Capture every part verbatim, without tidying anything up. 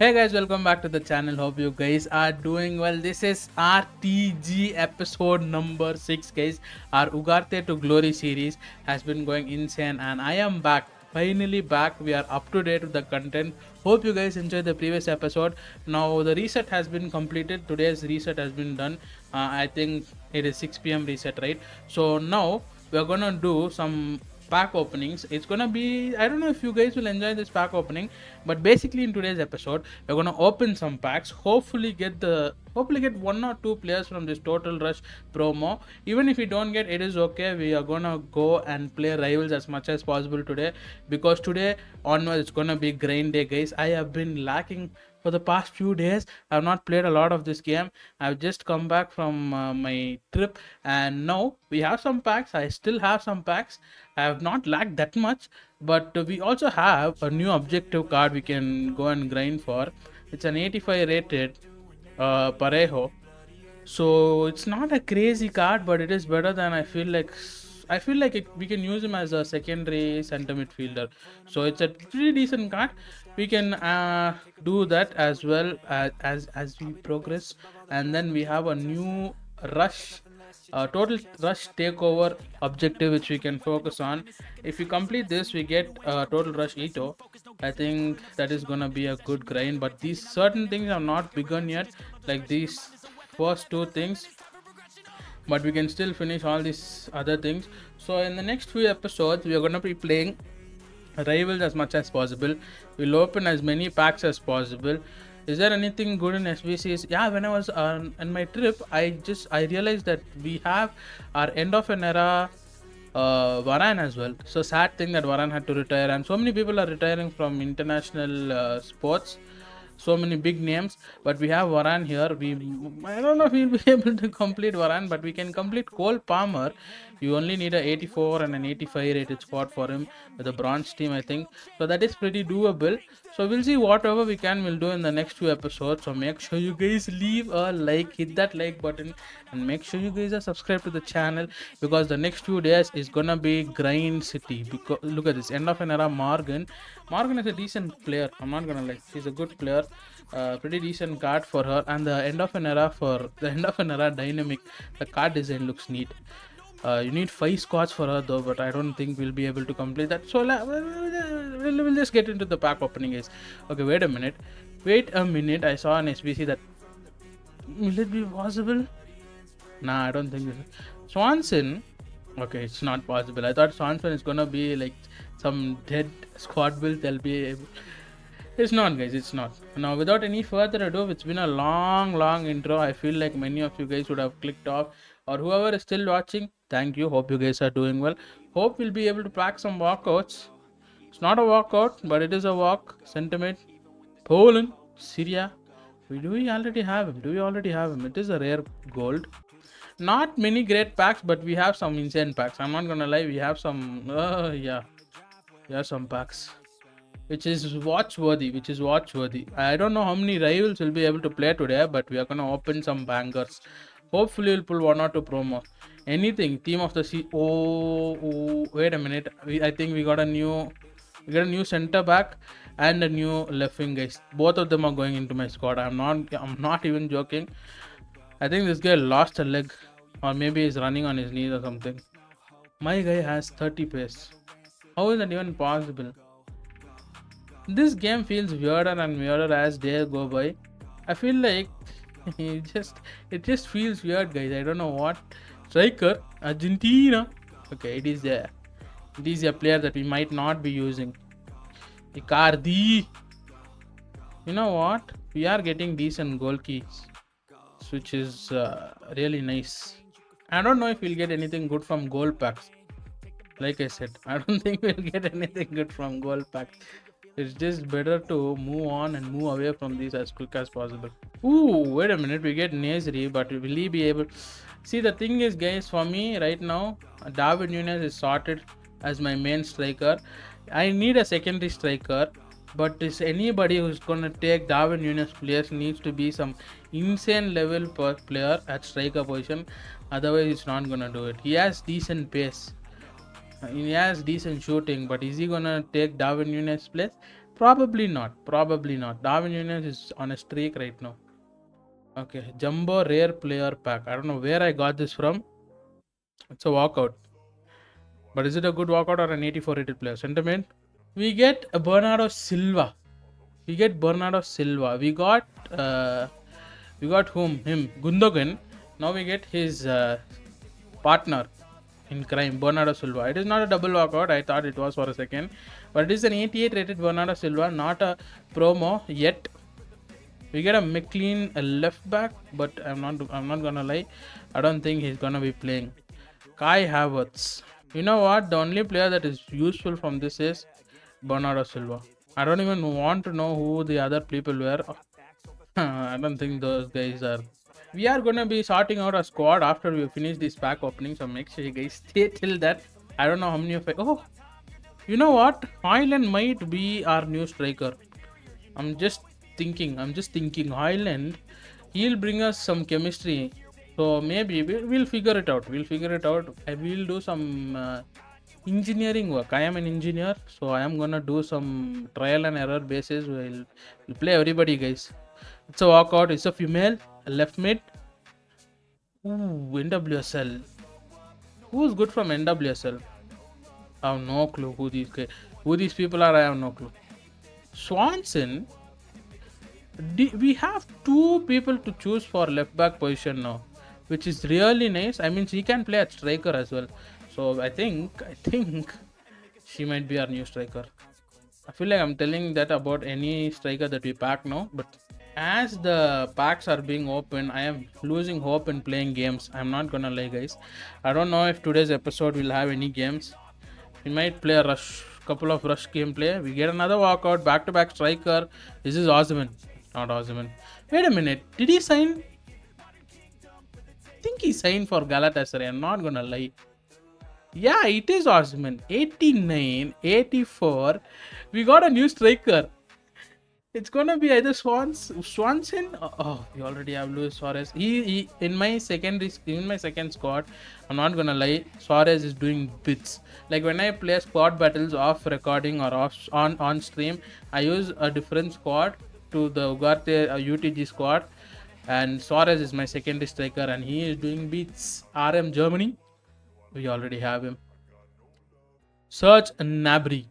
Hey guys, welcome back to the channel. Hope you guys are doing well. This is R T G episode number six, guys. Our Ugarte to Glory series has been going insane and I am back. Finally back. We are up to date with the content. Hope you guys enjoyed the previous episode. Now the reset has been completed. Today's reset has been done. Uh, I think it is six p m reset, right? So now we are gonna do some pack openings. It's gonna be, I don't know if you guys will enjoy this pack opening, but basically in today's episode we're gonna open some packs, hopefully get the hopefully get one or two players from this Total Rush promo. Even if we don't get, it is okay. We are gonna go and play rivals as much as possible today, because today onwards it's gonna be grind day, guys. I have been lacking for the past few days. I have not played a lot of this game. I have just come back from uh, my trip, and now we have some packs. I still have some packs. I have not lacked that much, but we also have a new objective card we can go and grind for. It's an eighty-five rated uh, Parejo. So it's not a crazy card, but it is better than I feel like. I feel like it, we can use him as a secondary center midfielder. So it's a pretty decent card. We can uh, do that as well as, as, as we progress. And then we have a new rush, uh, total rush takeover objective which we can focus on. If we complete this, we get uh, total rush Ito. I think that is going to be a good grind. But these certain things are not begun yet, like these first two things. But we can still finish all these other things. So in the next few episodes, we are going to be playing rivals as much as possible. We'll open as many packs as possible. Is there anything good in S B Cs? Yeah, when I was on, on my trip, I just I realized that we have our end of an era uh, Varane as well. So sad thing that Varane had to retire, and so many people are retiring from international uh, sports. So many big names, but we have Varane here. We I don't know if we'll be able to complete Varane, but we can complete Cole Palmer. You only need an eighty-four and an eighty-five rated spot for him with a bronze team, I think. So that is pretty doable. So we'll see whatever we can we'll do in the next few episodes. So make sure you guys leave a like, hit that like button, and make sure you guys are subscribed to the channel, because the next few days is gonna be grind city. Because look at this, end of an era Morgan. Morgan is a decent player. I'm not gonna lie, she's a good player. Uh, pretty decent card for her, and the end of an era for the end of an era dynamic. The card design looks neat. Uh, you need five squads for her though, but I don't think we'll be able to complete that. So uh, we'll, we'll just get into the pack opening, guys. Okay, wait a minute. Wait a minute. I saw an S B C that. Will it be possible? Nah, I don't think this is. Swanson. Okay, it's not possible. I thought Swanson is gonna be like some dead squad build. They'll be able. It's not, guys, it's not. Now, without any further ado, it's been a long, long intro. I feel like many of you guys would have clicked off, or whoever is still watching, thank you. Hope you guys are doing well. Hope we'll be able to pack some walkouts. It's not a walkout, but it is a walk. Sentiment, Poland, Syria. We, do we already have him? Do we already have him? It is a rare gold. Not many great packs, but we have some insane packs. I'm not gonna lie, we have some, uh, yeah, we have some packs. Which is watchworthy, which is watchworthy. I don't know how many rivals will be able to play today, but we are going to open some bangers. Hopefully, we'll pull one or two promo. Anything, team of the sea. Oh, oh, wait a minute. We, I think we got a new, we got a new center back and a new left wing, guys. Both of them are going into my squad. I'm not, I'm not even joking. I think this guy lost a leg, or maybe he's running on his knees or something. My guy has thirty pace. How is that even possible? This game feels weirder and weirder as days go by. I feel like it just it just feels weird, guys. I don't know what. Striker, Argentina. Okay, it is there. It is a player that we might not be using. Icardi. You know what? We are getting decent goal keys, which is uh, really nice. I don't know if we'll get anything good from goal packs. Like I said, I don't think we'll get anything good from goal packs. It's just better to move on and move away from these as quick as possible. Ooh, wait a minute. We get Nasri, but will he be able... See, the thing is, guys, for me right now, Darwin Núñez is sorted as my main striker. I need a secondary striker, but is anybody who's going to take Darwin Núñez players needs to be some insane level per player at striker position. Otherwise, he's not going to do it. He has decent pace. He has decent shooting, but is he gonna take Darwin Núñez's place? Probably not. Probably not. Darwin Núñez is on a streak right now. Okay. Jumbo Rare Player Pack. I don't know where I got this from. It's a walkout. But is it a good walkout or an eighty-four rated player? Sentiment. We get a Bernardo Silva. We get Bernardo Silva. We got uh, we got whom? Him. Gundogan. Now we get his uh, partner in crime, Bernardo Silva. It is not a double walkout. I thought it was for a second. But it is an eighty-eight rated Bernardo Silva. Not a promo yet. We get a McLean a left back. But I'm not, I'm not going to lie. I don't think he's going to be playing. Kai Havertz. You know what? The only player that is useful from this is Bernardo Silva. I don't even want to know who the other people were. I don't think those guys are. We are going to be sorting out a squad after we finish this pack opening. So make sure you guys stay till that. I don't know how many of I... Oh, you know what? Hoyland might be our new striker. I'm just thinking. I'm just thinking. Hoyland, he'll bring us some chemistry. So maybe we'll figure it out. We'll figure it out. I will do some uh, engineering work. I am an engineer. So I am going to do some trial and error basis. We'll, we'll play everybody, guys. It's a walkout. It's a female. Left mid. Ooh, N W S L. Who's good from N W S L? I have no clue who these guys, who these people are. I have no clue. Swanson. We have two people to choose for left back position now, which is really nice. I mean, she can play at striker as well. So I think I think she might be our new striker. I feel like I'm telling that about any striker that we pack now, but. As the packs are being opened, I am losing hope in playing games. I'm not gonna lie, guys. I don't know if today's episode will have any games. We might play a rush, couple of rush gameplay. We get another walkout, back-to-back striker. This is Osimhen, not Osimhen. Wait a minute, did he sign? I think he signed for Galatasaray. I'm not gonna lie. Yeah, it is Osimhen. eighty-nine, eighty-four. We got a new striker. It's gonna be either Swans, Swanson. Or, oh, we already have Luis Suarez. He, he in my secondary, in my second squad. I'm not gonna lie. Suarez is doing bits. Like when I play squad battles off recording or off on on stream, I use a different squad to the Ugarte uh, U T G squad, and Suarez is my secondary striker, and he is doing bits. R M Germany. We already have him. Serge Gnabry.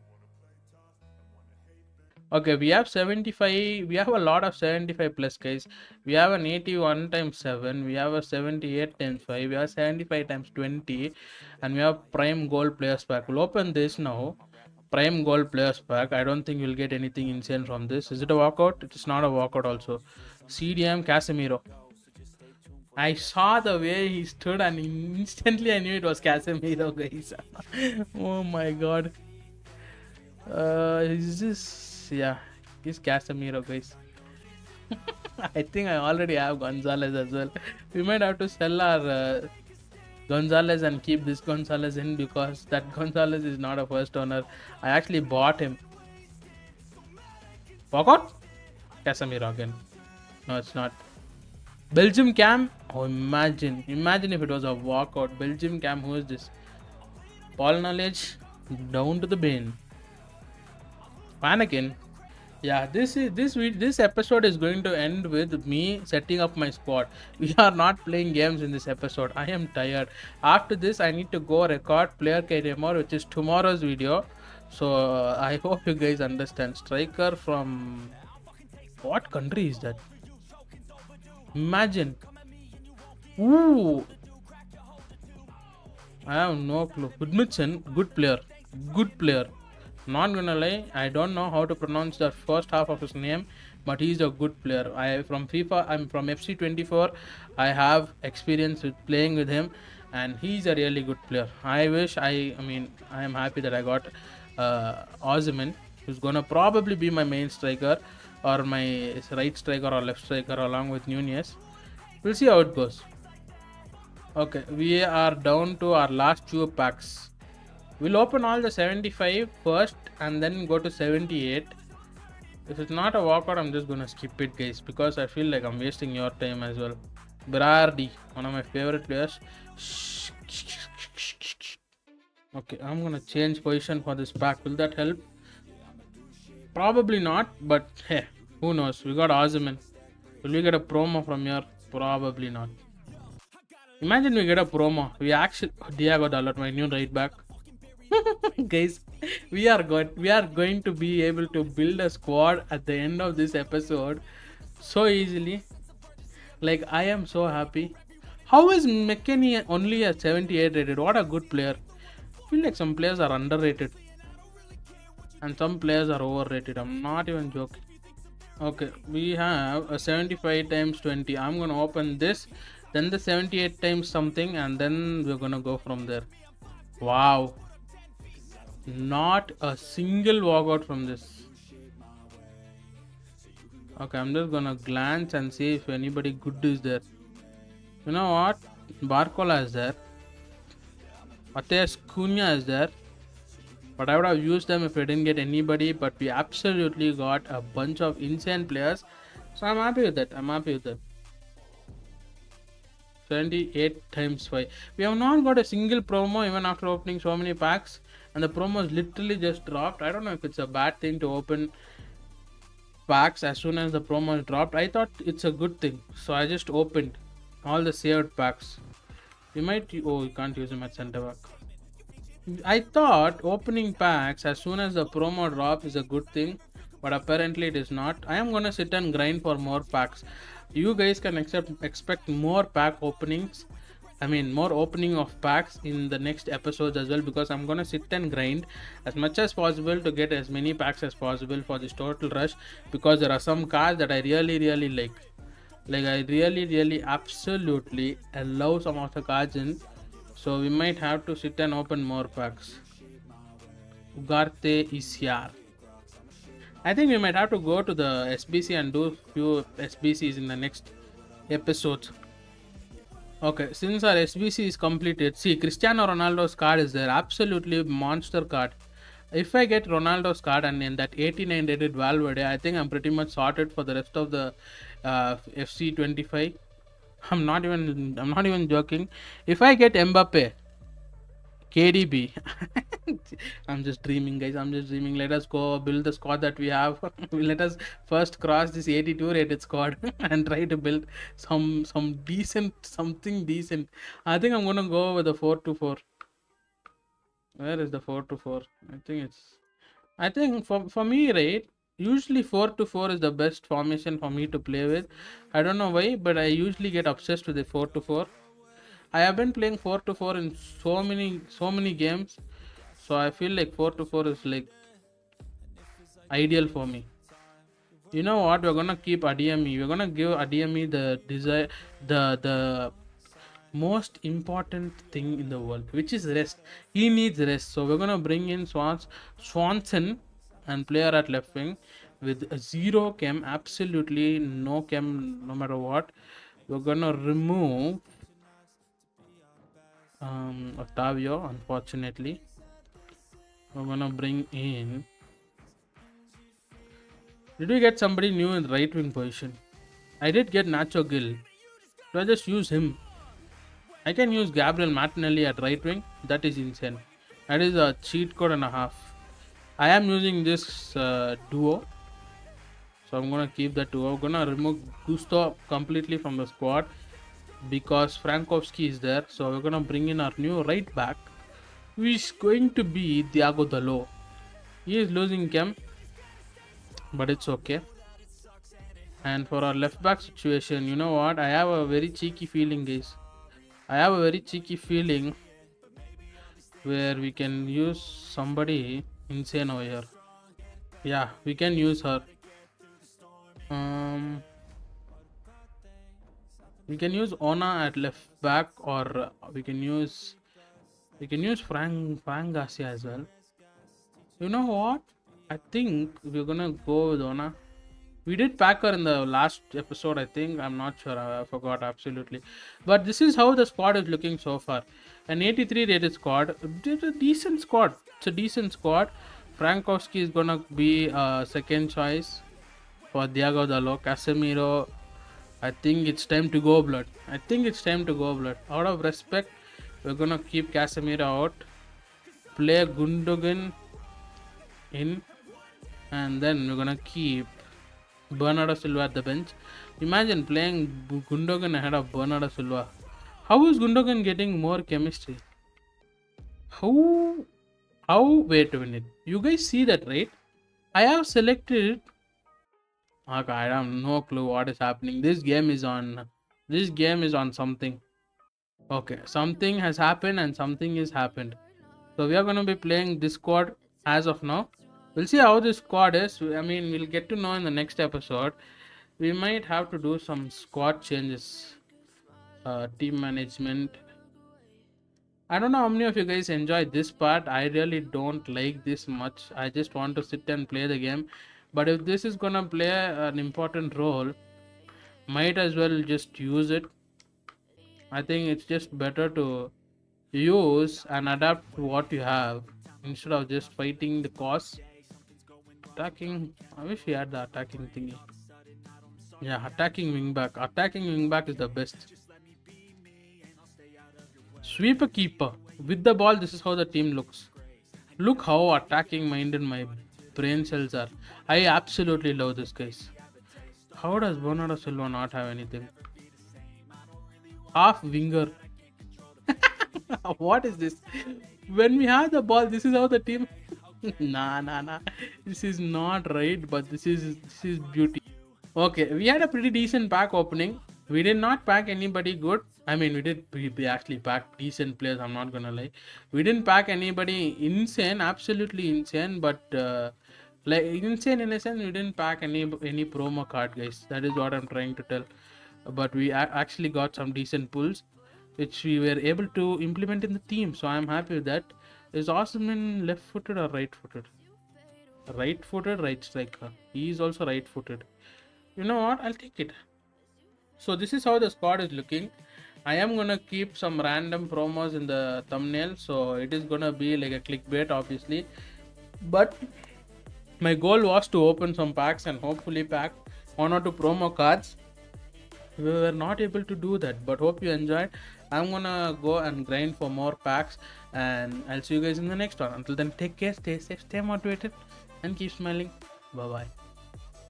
Okay, we have seventy-five, we have a lot of seventy-five plus guys. We have an eighty-one times seven, we have a seventy-eight times five, we have seventy-five times twenty, and we have prime gold players pack. We'll open this now. Prime gold players pack. I don't think we'll get anything insane from this. Is it a walkout? It's not a walkout also. C D M Casemiro. I saw the way he stood and instantly I knew it was Casemiro, guys. Oh my god. Uh, is this... Yeah, he's Casemiro, guys. I think I already have Gonzalez as well. We might have to sell our uh, Gonzalez and keep this Gonzalez in, because that Gonzalez is not a first owner. I actually bought him. Walkout? Casemiro again. No, it's not. Belgium Cam? Oh, imagine. Imagine if it was a walkout. Belgium Cam, who is this? Paul Knowledge, down to the bin. Mannequin. Yeah, this is this week this episode is going to end with me setting up my squad. We are not playing games in this episode. I am tired. After this, I need to go record player K D M R, which is tomorrow's video. So uh, I hope you guys understand. Striker from what country is that? Imagine. Ooh. I have no clue. Goodmutsen, good player. Good player. Not gonna lie, I don't know how to pronounce the first half of his name, but he's a good player. I from FIFA, I'm from F C twenty-four. I have experience with playing with him, and he's a really good player. I wish I, I mean, I am happy that I got uh, Osimhen, who's gonna probably be my main striker or my right striker or left striker along with Núñez. We'll see how it goes. Okay, we are down to our last two packs. We'll open all the seventy-five first and then go to seventy-eight. If it's not a walkout, I'm just gonna skip it, guys, because I feel like I'm wasting your time as well. Berardi, one of my favorite players. Okay, I'm gonna change position for this pack. Will that help? Probably not, but hey, who knows? We got Osimhen. Will we get a promo from here? Probably not. Imagine we get a promo. We actually oh, Diego Dalot, my new right back. Guys, we are going we are going to be able to build a squad at the end of this episode so easily. Like, I am so happy. How is McKinney only a seventy-eight rated? What a good player. I feel like some players are underrated and some players are overrated. I'm not even joking. Okay, we have a seventy-five times twenty. I'm gonna open this, then the seventy-eight times something, and then we're gonna go from there. Wow, not a single walkout from this. Okay, I'm just gonna glance and see if anybody good is there. You know what? Barcola is there. Mateus Cunha is there. But I would have used them if we didn't get anybody. But we absolutely got a bunch of insane players. So I'm happy with that. I'm happy with that. seventy-eight times five. We have not got a single promo even after opening so many packs. And the promo is literally just dropped. I don't know if it's a bad thing to open packs as soon as the promo is dropped. I thought it's a good thing. So I just opened all the saved packs. You might... Oh, you can't use him at center back. I thought opening packs as soon as the promo drop is a good thing, but apparently it is not. I am gonna sit and grind for more packs. You guys can accept, expect more pack openings. I mean more opening of packs in the next episodes as well, because I'm gonna sit and grind as much as possible to get as many packs as possible for this total rush, because there are some cards that I really really like. Like I really really absolutely love some of the cards in. So we might have to sit and open more packs. Ugarte is here. I think we might have to go to the S B C and do few S B Cs in the next episode. Okay, since our S B C is completed, see Cristiano Ronaldo's card is there. Absolutely monster card. If I get Ronaldo's card and in that eighty-nine rated Valverde, I think I'm pretty much sorted for the rest of the uh, F C twenty-five. I'm not even I'm not even joking. If I get Mbappé, K D B, I'm just dreaming, guys. I'm just dreaming. Let us go build the squad that we have. Let us first cross this eighty-two rated squad and try to build some some decent something decent. I think I'm gonna go with the four two four. Where is the four two four? I think it's I think for for me, right? Usually four to four is the best formation for me to play with. I don't know why, but I usually get obsessed with the four to four. I have been playing four to four in so many so many games, so I feel like four to four is like ideal for me. You know what? We're gonna keep Adeyemi. We're gonna give Adeyemi the desire, the the most important thing in the world, which is rest. He needs rest, so we're gonna bring in Swans Swanson. And player at left wing with zero chem, absolutely no chem, no matter what. We're gonna remove um, Octavio, unfortunately. We're gonna bring in. Did we get somebody new in the right wing position? I did get Nacho Gill. Do I just use him? I can use Gabriel Martinelli at right wing. That is insane. That is a cheat code and a half. I am using this uh, duo, so I'm gonna keep that duo. I'm gonna remove Gusto completely from the squad because Frankowski is there. So we're gonna bring in our new right back, which is going to be Diego Dalot. He is losing chem, but it's okay. And for our left back situation, you know what? I have a very cheeky feeling, guys. I have a very cheeky feeling where we can use somebody. Insane over here. Yeah, we can use her. Um, we can use Ona at left back, or we can use we can use Frank Frank Garcia as well. You know what? I think we're gonna go with Ona. We did pack her in the last episode, I think. I'm not sure. I forgot absolutely. But this is how the squad is looking so far. An eighty-three rated squad. It's a decent squad. It's a decent squad. Frankowski is gonna be uh, second choice for Diego Dalot. Casemiro, I think it's time to go blood. I think it's time to go blood. Out of respect, we're gonna keep Casemiro out. Play Gundogan in. and then we're gonna keep Bernardo Silva at the bench. Imagine playing Gundogan ahead of Bernardo Silva. How is Gundogan getting more chemistry? How? How? Wait a minute. You guys see that, right? I have selected. Okay, I have no clue what is happening. This game is on. This game is on something. Okay, something has happened and something is happened. So we are going to be playing this squad as of now. We'll see how this squad is. I mean, we'll get to know in the next episode. We might have to do some squad changes. Uh, team management. I don't know how many of you guys enjoyed this part. I really don't like this much. I just want to sit and play the game. But if this is gonna play an important role, might as well just use it. I think it's just better to use and adapt to what you have instead of just fighting the cause. Attacking. I wish we had the attacking thingy. Yeah, attacking wing back. Attacking wing back is the best. Sweeper keeper with the ball. This is how the team looks. Look how attacking minded my brain cells are. I absolutely love this, guys. How does Bernardo Silva not have anything? Half winger. What is this? When we have the ball, this is how the team. nah, nah, nah. This is not right, but this is this is beauty. Okay, we had a pretty decent pack opening. We did not pack anybody good. I mean, we did we, we actually packed decent players, I'm not gonna lie. We didn't pack anybody insane, absolutely insane, but uh, like insane in a sense, we didn't pack any any promo card, guys. That is what I'm trying to tell. But we actually got some decent pulls, which we were able to implement in the team, so I'm happy with that. Is Osimhen left-footed or right-footed? Right-footed, right striker. He is also right-footed. You know what? I'll take it. So this is how the squad is looking. I am gonna keep some random promos in the thumbnail, so it is gonna be like a clickbait, obviously. But my goal was to open some packs and hopefully pack one or two promo cards. We were not able to do that, but hope you enjoyed. I'm gonna go and grind for more packs, and I'll see you guys in the next one. Until then, take care, stay safe, stay motivated, and keep smiling. Bye bye.